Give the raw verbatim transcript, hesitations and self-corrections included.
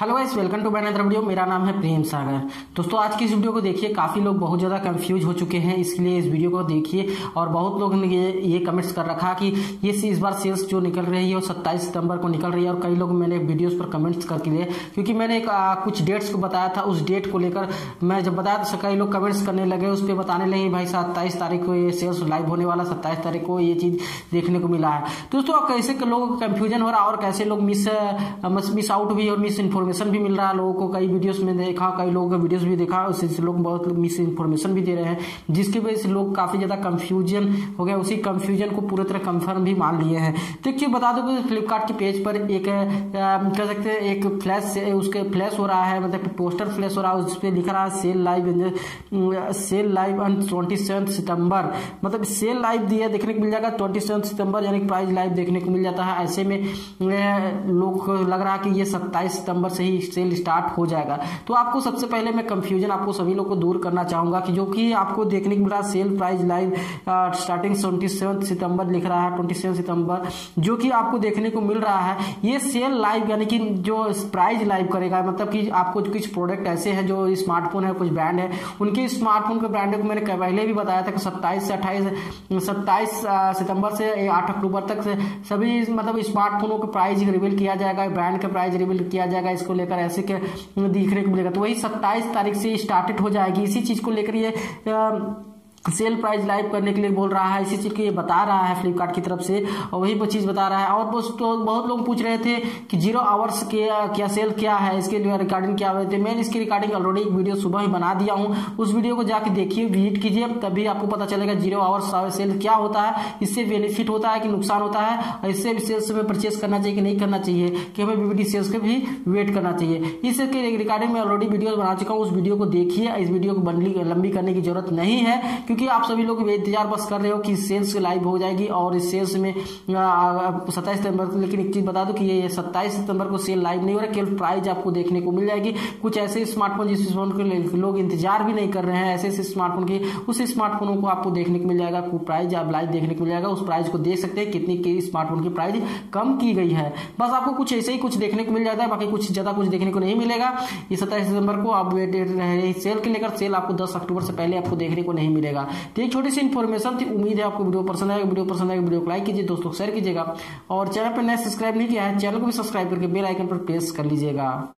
Hello guys, welcome to banner video. मेरा नाम है प्रेम सागर। दोस्तों, आज की इस वीडियो को देखिए, काफ़ी लोग बहुत ज़्यादा कंफ्यूज हो चुके हैं, इसलिए इस वीडियो को देखिए। और बहुत लोग ने ये ये कमेंट्स कर रखा कि ये इस बार सेल्स जो निकल रही है वो सत्ताईस सितंबर को निकल रही है। और कई लोग मैंने वीडियोस पर कमेंट्स करके लिए, क्योंकि मैंने आ, कुछ डेट्स को बताया था। उस डेट को लेकर मैं जब बताया तो कई लोग कमेंट्स करने लगे, उस पर बताने लगे भाई सत्ताईस तारीख को ये सेल्स लाइव होने वाला, सत्ताईस तारीख को ये चीज़ देखने को मिला है। दोस्तों, कैसे लोगों को कन्फ्यूजन हो रहा और कैसे लोग मिस मिस आउट भी और मिस इन्फॉर्मेशन भी मिल रहा है लोगों को। कई वीडियोस में देखा, कई लोगों का वीडियोस भी देखा, उससे लोग बहुत मिस इन्फॉर्मेशन भी दे रहे हैं, जिसकी वजह से लोग काफ़ी ज़्यादा कंफ्यूजन हो गए। उसी कंफ्यूजन को पूरी तरह कंफर्म भी मान लिए हैं। देखिए, बता दूं कि फ्लिपकार्ट के पेज पर एक कह सकते हैं एक फ्लैश, उसके फ्लैश हो रहा है, मतलब पोस्टर फ्लैश हो रहा है। उस पर लिखा रहा है sale live, sale live on twenty seven सितंबर, मतलब सेल लाइव दिया देखने को मिल जाएगा ट्वेंटी सेवन सितंबर, यानी प्राइस लाइव देखने को मिल जाता है। ऐसे में लोग को लग रहा है कि ये सत्ताईस सितंबर से ही सेल स्टार्ट हो जाएगा। तो आपको सबसे पहले मैं कंफ्यूजन आपको सभी लोग को दूर करना चाहूंगा कि जो कि आपको देखने को मिला सेल प्राइस लाइव स्टार्टिंग सत्ताईस सितंबर लिख रहा है, सत्ताईस सितंबर जो कि आपको देखने को मिल रहा है। ये सेल लाइव यानी कि जो प्राइस लाइव करेगा, मतलब कि आपको कुछ प्रोडक्ट ऐसे हैं जो स्मार्टफोन है, कुछ ब्रांड है, उनके स्मार्टफोन के ब्रांड को मैंने पहले भी बताया था कि सत्ताईस से अट्ठाईस सत्ताईस सितंबर से आठ अक्टूबर तक से सभी मतलब स्मार्टफोनों का प्राइस रिवील किया जाएगा, ब्रांड का प्राइस रिवील किया जाएगा। इसको लेकर ऐसे के देखने को मिलेगा। तो वही सत्ताईस तारीख से स्टार्टेड हो जाएगी। इसी चीज को लेकर ये सेल प्राइस लाइव करने के लिए बोल रहा है, इसी चीज़ को ये बता रहा है फ्लिपकार्ट की तरफ से, और वही वो चीज़ बता रहा है। और दोस्तों, बहुत लोग पूछ रहे थे कि जीरो आवर्स के क्या सेल क्या है, इसके लिए रिकॉर्डिंग क्या हुए थे। मैंने इसकी रिकॉर्डिंग ऑलरेडी एक वीडियो सुबह ही बना दिया हूँ, उस वीडियो को जाके देखिए, विजिट कीजिए, तभी आपको पता चलेगा जीरो आवर्स सेल क्या होता है, इससे बेनिफिट होता है कि नुकसान होता है, और इससे सेल्स में परचेस करना चाहिए कि नहीं करना चाहिए, कि हमें बीबीटी सेल्स के भी वेट करना चाहिए। इसके रिकॉर्डिंग में ऑलरेडी वीडियो बना चुका हूँ, उस वीडियो को देखिए। इस वीडियो को लंबी करने की जरूरत नहीं है, क्योंकि आप सभी लोग इंतजार बस कर रहे हो कि सेल्स लाइव हो जाएगी और इस सेल्स में सत्ताईस सितंबर। लेकिन एक चीज़ बता दो कि ये सत्ताईस सितंबर को सेल लाइव नहीं हो रहा, केवल प्राइस आपको देखने को मिल जाएगी। कुछ ऐसे स्मार्टफोन जिस स्मार्टफोन के लोग इंतजार भी नहीं कर रहे हैं, ऐसे ऐसे स्मार्टफोन के उस स्मार्टफोनों को आपको देखने को मिल जाएगा, प्राइस आप लाइव देखने को मिल जाएगा। उस प्राइस को देख सकते हैं कितनी के स्मार्टफोन की प्राइस कम की गई है। बस आपको कुछ ऐसे ही कुछ देखने को मिल जाता है, बाकी कुछ ज़्यादा कुछ देखने को नहीं मिलेगा। ये सत्ताईस सितंबर को आप वेट रहे सेल के लेकर, सेल आपको दस अक्टूबर से पहले आपको देखने को नहीं मिलेगा। तो एक छोटी सी इन्फॉर्मेशन थी, उम्मीद है आपको वीडियो पसंद आएगा। वीडियो पसंद आएगा वीडियो को लाइक कीजिए, दोस्तों शेयर कीजिएगा, और चैनल पर नया सब्सक्राइब नहीं किया है चैनल को भी सब्सक्राइब करके बेल आइकन पर प्रेस कर लीजिएगा।